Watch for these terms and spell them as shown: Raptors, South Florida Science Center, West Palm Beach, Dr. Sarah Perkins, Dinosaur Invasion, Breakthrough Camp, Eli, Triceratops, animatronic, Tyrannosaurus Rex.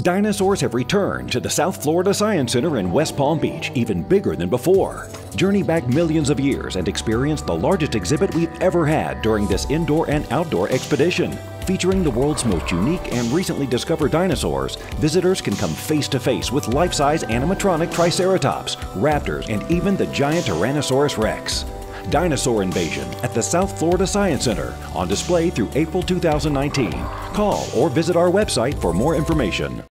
Dinosaurs have returned to the South Florida Science Center in West Palm Beach, even bigger than before. Journey back millions of years and experience the largest exhibit we've ever had during this indoor and outdoor expedition. Featuring the world's most unique and recently discovered dinosaurs, visitors can come face to face with life-size animatronic Triceratops, Raptors, and even the giant Tyrannosaurus Rex. Dinosaur Invasion at the South Florida Science Center, on display through April 2019. Call or visit our website for more information.